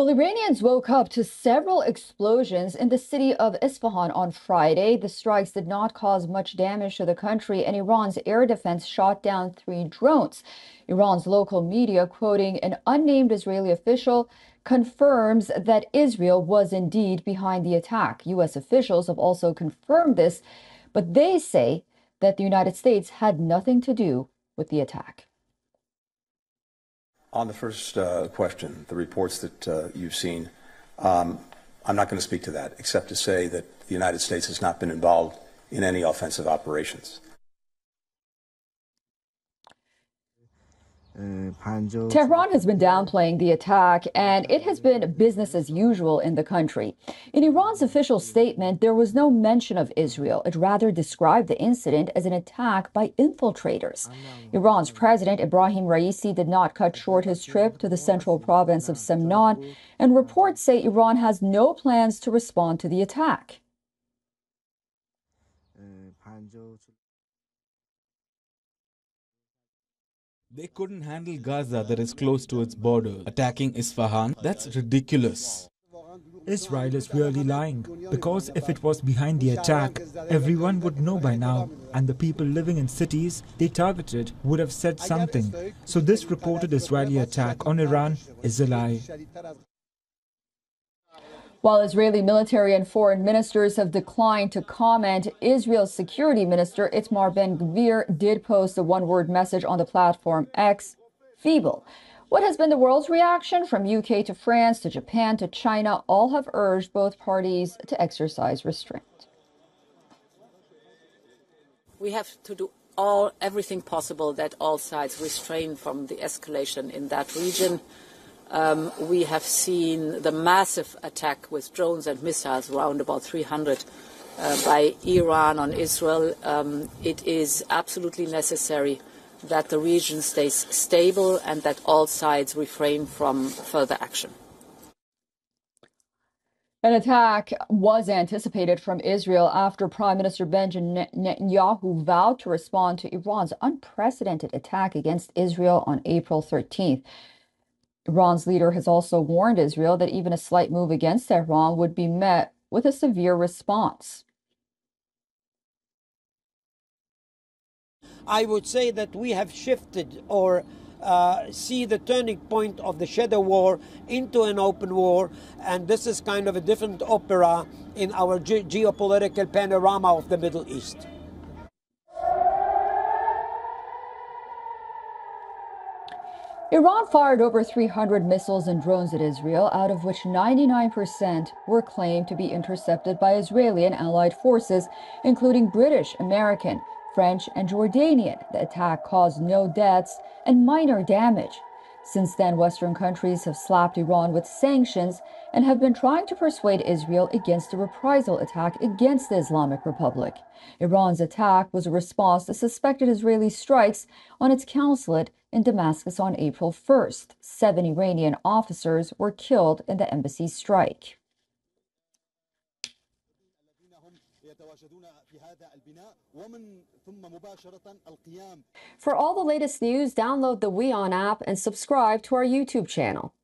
Well, Iranians woke up to several explosions in the city of Isfahan on Friday. The strikes did not cause much damage to the country, and Iran's air defense shot down 3 drones. Iran's local media, quoting an unnamed Israeli official, confirms that Israel was indeed behind the attack. U.S. officials have also confirmed this, but they say that the United States had nothing to do with the attack. On the first question, the reports that you've seen, I'm not going to speak to that, except to say that the United States has not been involved in any offensive operations. Tehran has been downplaying the attack, and it has been business as usual in the country. In Iran's official statement, there was no mention of Israel. It rather described the incident as an attack by infiltrators. Iran's president, Ibrahim Raisi, did not cut short his trip to the central province of Semnan, and reports say Iran has no plans to respond to the attack. They couldn't handle Gaza, that is close to its border. Attacking Isfahan, that's ridiculous. Israel is really lying, because if it was behind the attack, everyone would know by now, and the people living in cities they targeted would have said something. So this reported Israeli attack on Iran is a lie. While Israeli military and foreign ministers have declined to comment, Israel's security minister Itamar Ben-Gvir did post a one-word message on the platform X, feeble. What has been the world's reaction? From UK to France to Japan to China, all have urged both parties to exercise restraint. We have to do everything possible that all sides restrain from the escalation in that region. We have seen the massive attack with drones and missiles, around about 300 by Iran on Israel. It is absolutely necessary that the region stays stable and that all sides refrain from further action. An attack was anticipated from Israel after Prime Minister Benjamin Netanyahu vowed to respond to Iran's unprecedented attack against Israel on April 13th. Iran's leader has also warned Israel that even a slight move against Tehran would be met with a severe response. I would say that we have shifted or see the turning point of the shadow war into an open war, and this is kind of a different opera in our geopolitical panorama of the Middle East. Iran fired over 300 missiles and drones at Israel, out of which 99% were claimed to be intercepted by Israeli and allied forces, including British, American, French, and Jordanian. The attack caused no deaths and minor damage. Since then, Western countries have slapped Iran with sanctions and have been trying to persuade Israel against a reprisal attack against the Islamic Republic. Iran's attack was a response to suspected Israeli strikes on its consulate in Damascus on April 1st. 7 Iranian officers were killed in the embassy strike. For all the latest news, download the WION app and subscribe to our YouTube channel.